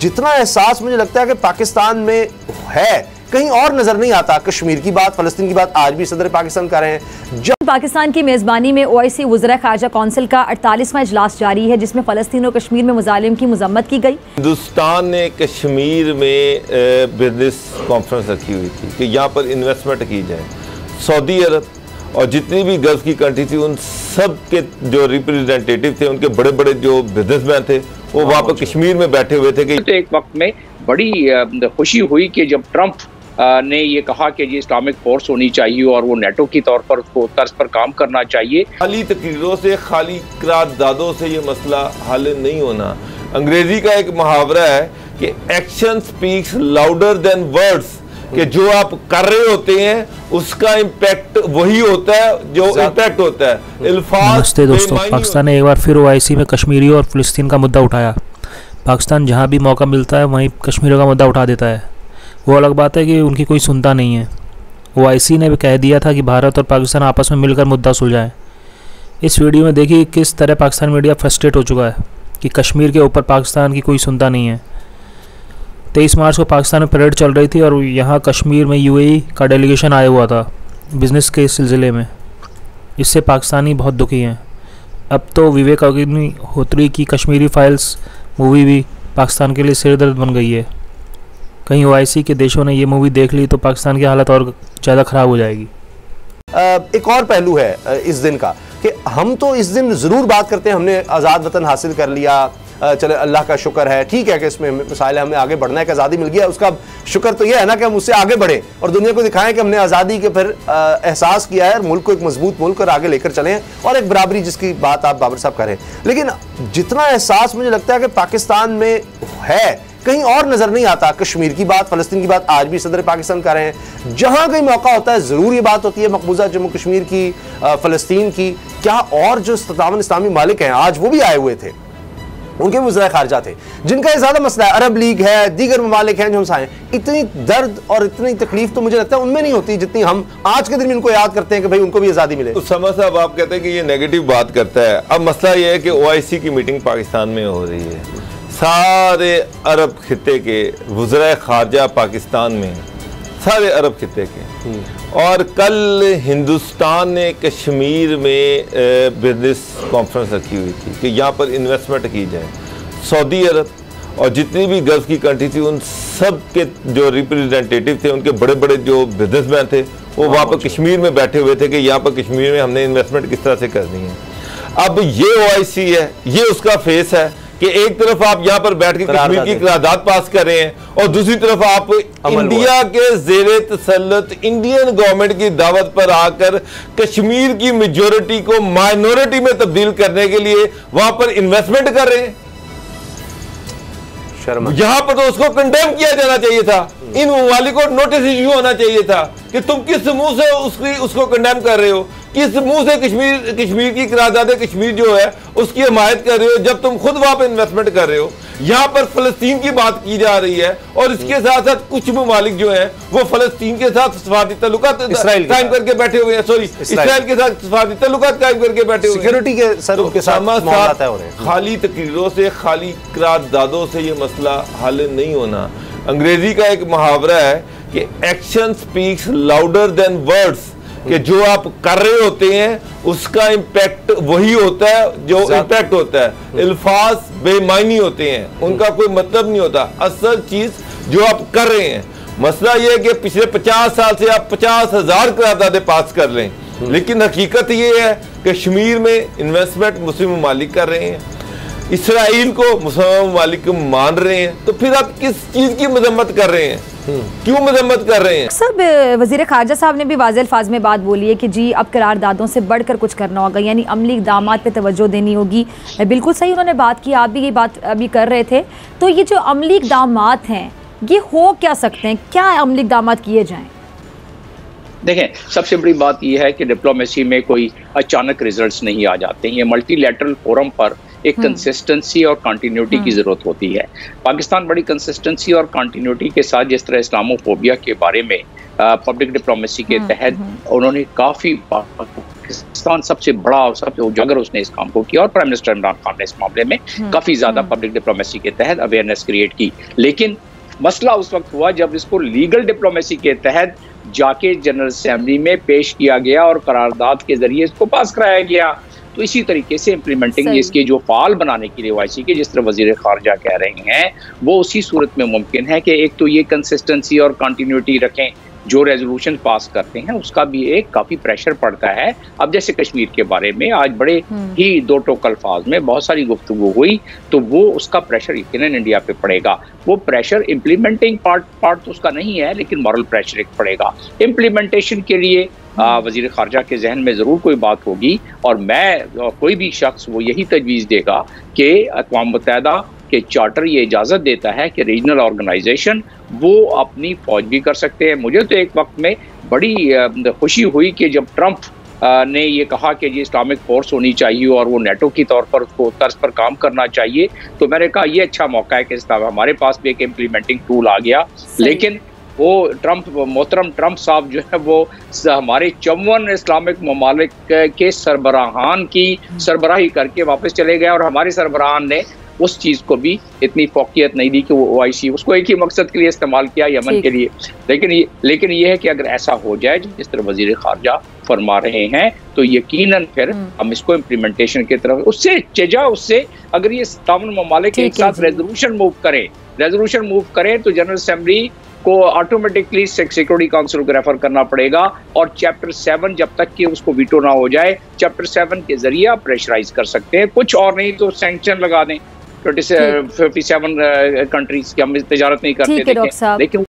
जितना एहसास मुझे लगता है कि पाकिस्तान में है कहीं और नजर नहीं आता। कश्मीर की बात, फलस्तीन की बात आज भी सदर पाकिस्तान कर रहे हैं। जब पाकिस्तान की मेजबानी में OIC वज़ीर ख़ारिजा कौंसिल का 48वां इजलास जारी है जिसमें फलस्तीन और कश्मीर में मुजालिम की मजम्मत की गई। हिंदुस्तान ने कश्मीर में बिजनेस कॉन्फ्रेंस रखी हुई थी कि यहाँ पर इन्वेस्टमेंट की जाए। सऊदी अरब और जितनी भी गल्फ की कंट्री थी उन सब के जो रिप्रेजेंटेटिव थे, उनके बड़े बड़े जो बिजनेसमैन थे वो वहाँ पर कश्मीर में बैठे हुए थे। कि एक वक्त में बड़ी खुशी हुई कि जब ट्रंप ने ये कहा कि ये इस्लामिक फोर्स होनी चाहिए और वो नेटो की तौर पर उसको तर्ज पर काम करना चाहिए। खाली तकरीरों से, खाली करारदादों से ये मसला हल नहीं होना। अंग्रेजी का एक मुहावरा है कि action speaks louder than words, कि जो आप कर रहे होते हैं उसका इम्पैक्ट वही होता है जो इम्पैक्ट होता है। नमस्ते दोस्तों, पाकिस्तान ने एक बार फिर OIC में कश्मीरियों और फ़लस्तीन का मुद्दा उठाया। पाकिस्तान जहाँ भी मौका मिलता है वहीं कश्मीरियों का मुद्दा उठा देता है। वो अलग बात है कि उनकी कोई सुनता नहीं है। OIC ने भी कह दिया था कि भारत और पाकिस्तान आपस में मिलकर मुद्दा सुलझाएँ। इस वीडियो में देखिए किस तरह पाकिस्तान मीडिया फ्रस्ट्रेट हो चुका है कि कश्मीर के ऊपर पाकिस्तान की कोई सुनता नहीं है। 23 मार्च को पाकिस्तान में परेड चल रही थी और यहाँ कश्मीर में UAE का डेलीगेशन आया हुआ था बिज़नेस के सिलसिले में। इससे पाकिस्तानी बहुत दुखी हैं। अब तो विवेक अग्निहोत्री की कश्मीरी फाइल्स मूवी भी पाकिस्तान के लिए सिरदर्द बन गई है। कहीं OIC के देशों ने ये मूवी देख ली तो पाकिस्तान की हालत और ज़्यादा ख़राब हो जाएगी। एक और पहलू है इस दिन का कि हम तो इस दिन ज़रूर बात करते हैं, हमने आज़ाद वतन हासिल कर लिया, चले अल्लाह का शुक्र है, ठीक है कि इसमें मिसाइल हमें आगे बढ़ना है कि आज़ादी मिल गया। उसका शुक्र तो यह है ना कि हम उससे आगे बढ़ें और दुनिया को दिखाएं कि हमने आज़ादी के फिर एहसास किया है और मुल्क को एक मजबूत मुल्क और आगे लेकर चलें। और एक बराबरी जिसकी बात आप बाबर साहब करें, लेकिन जितना एहसास मुझे लगता है कि पाकिस्तान में है कहीं और नजर नहीं आता। कश्मीर की बात, फलस्तीन की बात आज भी सदर पाकिस्तान कर रहे हैं। जहां कहीं मौका होता है जरूर ये बात होती है मकबूजा जम्मू कश्मीर की, फलस्तीन की। क्या और जो 57 इस्लामी मालिक हैं आज वो भी आए हुए थे, उनके वज़ीर ख़ारिजा थे जिनका ये ज़्यादा मसला है। अरब लीग है, दीगर ममालिक हैं जो हम साए। इतनी दर्द और इतनी तकलीफ तो मुझे लगता है उनमें नहीं होती जितनी हम आज के दिन में उनको याद करते हैं कि भाई उनको भी आज़ादी मिले। तो समा साहब आप कहते हैं कि ये नेगेटिव बात करता है। अब मसला ये है कि OIC की मीटिंग पाकिस्तान में हो रही है, सारे अरब खिते के वज़ीर ख़ारिजा पाकिस्तान में, सारे अरब खिते के। और कल हिंदुस्तान ने कश्मीर में बिजनेस कॉन्फ्रेंस रखी हुई थी कि यहाँ पर इन्वेस्टमेंट की जाए। सऊदी अरब और जितनी भी गल्फ की कंट्री थी उन सब के जो रिप्रेजेंटेटिव थे, उनके बड़े बड़े जो बिजनेसमैन थे वो वहाँ पर कश्मीर में बैठे हुए थे कि यहाँ पर कश्मीर में हमने इन्वेस्टमेंट किस तरह से करनी है। अब ये OIC है, ये उसका फेस है कि एक तरफ आप यहाँ पर बैठ के कश्मीर की करारदाद पास कर रहे हैं और दूसरी तरफ आप इंडिया के जेरे तसल्लुत इंडियन गवर्नमेंट की दावत पर आकर कश्मीर की मेजोरिटी को माइनॉरिटी में तब्दील करने के लिए वहां पर इन्वेस्टमेंट कर रहे हैं। शर्मा, यहाँ पर तो उसको कंडेम किया जाना चाहिए था, इन ममालिक को नोटिस इश्यू होना चाहिए था कि तुम किस मुंह से उसको कंडेम कर रहे हो, किस मुंह से कश्मीर की करारदाद कश्मीर जो है उसकी हिमायत कर रहे हो जब तुम खुद वहां पर इन्वेस्टमेंट कर रहे हो। यहाँ पर फलस्तीन की बात की जा रही है और इसके साथ साथ कुछ ममालिक जो हैं वो फलस्तीन के साथ सफारती ताल्लुकात कायम करके बैठे हुए हैं, सॉरी इसराइल के साथ सफारती ताल्लुकात कायम करके बैठे हुए हैं। सिक्योरिटी के सर के साथ खाली तकरीरों से, खाली करारदादों से ये मसला हल नहीं होना। अंग्रेजी का एक मुहावरा है कि action speaks louder than words, कि जो आप कर रहे होते हैं उसका इम्पैक्ट वही होता है जो इम्पैक्ट होता है। अल्फाज बेमानी होते हैं, उनका कोई मतलब नहीं होता। असल चीज जो आप कर रहे हैं, मसला यह है कि पिछले 50 साल से आप 50,000 करारदादें पास कर लें, लेकिन हकीकत यह है कश्मीर में इन्वेस्टमेंट मुस्लिम ममालिक कर रहे हैं, इसराइल को मुसलमान ममालिक मान रहे हैं। तो फिर आप किस चीज़ की मजम्मत कर रहे हैं, क्यों मजम्मत कर रहे हैं? सब वज़ीर ख़ारिजा साहब ने भी वाज़े अल्फाज में बात बोली है कि जी अब करारदादों से बढ़कर कुछ करना होगा, यानी अमली इक़दामात पे तवज्जो देनी होगी। बिल्कुल सही उन्होंने बात की, आप भी ये बात अभी कर रहे थे। तो ये जो अमली इक़दामात हैं ये हो क्या सकते हैं, क्या अमली इक़दामात किए जाएँ? देखें, सबसे बड़ी बात यह है कि डिप्लोमेसी में कोई अचानक रिजल्ट्स नहीं आ जाते। ये मल्टीलैटरल फोरम पर एक कंसिस्टेंसी और कंटिन्यूटी की ज़रूरत होती है। पाकिस्तान बड़ी कंसिस्टेंसी और कंटिन्यूटी के साथ जिस तरह इस्लामोफोबिया के बारे में पब्लिक डिप्लोमेसी के तहत उन्होंने काफ़ी पाकिस्तान सबसे बड़ा और सबसे उजागर उसने इस काम को किया और प्राइम मिनिस्टर इमरान खान ने इस मामले में काफ़ी ज़्यादा पब्लिक डिप्लोमेसी के तहत अवेयरनेस क्रिएट की। लेकिन मसला उस वक्त हुआ जब इसको लीगल डिप्लोमेसी के तहत जाके जनरल असेंबली में पेश किया गया और करारदाद के जरिए इसको पास कराया गया। तो इसी तरीके से इम्प्लीमेंटिंग इसके जो फाल बनाने के लिए OIC के जिस तरह वजीर खारजा कह रहे हैं वो उसी सूरत में मुमकिन है कि एक तो ये कंसिस्टेंसी और कंटिन्यूटी रखें, जो रेजोल्यूशन पास करते हैं उसका भी एक काफ़ी प्रेशर पड़ता है। अब जैसे कश्मीर के बारे में आज बड़े ही दो टोक अल्फाज में बहुत सारी गुफ्तगू हुई, तो वो उसका प्रेशर यकीनन इंडिया पे पड़ेगा। वो प्रेशर इम्प्लीमेंटिंग पार्ट तो उसका नहीं है लेकिन मॉरल प्रेशर एक पड़ेगा। इम्प्लीमेंटेशन के लिए वजीर खारजा के जहन में ज़रूर कोई बात होगी और मैं कोई भी शख्स वो यही तजवीज़ देगा कि अक़वाम मुत्तहिदा के चार्टर ये इजाज़त देता है कि रीजनल ऑर्गेनाइजेशन वो अपनी फौज भी कर सकते हैं। मुझे तो एक वक्त में बड़ी खुशी हुई कि जब ट्रंप ने ये कहा कि ये इस्लामिक फोर्स होनी चाहिए और वो नेटो की तौर पर उसको तर्ज पर काम करना चाहिए, तो मैंने कहा ये अच्छा मौका है कि हमारे पास भी एक इम्प्लीमेंटिंग टूल आ गया। लेकिन वो ट्रंप मोहतरम ट्रंप साहब जो है वो हमारे 54 इस्लामिक ममालिक के सरबराहान की सरबराही करके वापस चले गए और हमारे सरबराहान ने उस चीज़ को भी इतनी फोकियत नहीं दी कि वो OIC उसको एक ही मकसद के लिए इस्तेमाल किया, यमन के लिए। लेकिन ये है कि अगर ऐसा हो जाए जिस तरह वजीर खारजा फरमा रहे हैं तो यकीनन फिर हम इसको इम्प्लीमेंटेशन की तरफ उससे चजा उससे अगर ये 57 ममालिक एक साथ रेजोल्यूशन मूव करें तो जनरल असेंबली को ऑटोमेटिकली सिक्योरिटी काउंसिल को रेफर करना पड़ेगा और Chapter 7 जब तक कि उसको वीटो ना हो जाए Chapter 7 के जरिए आप प्रेशराइज कर सकते हैं। कुछ और नहीं तो सैंक्शन लगा दें 27 कंट्रीज की हम तजारत नहीं करते, लेकिन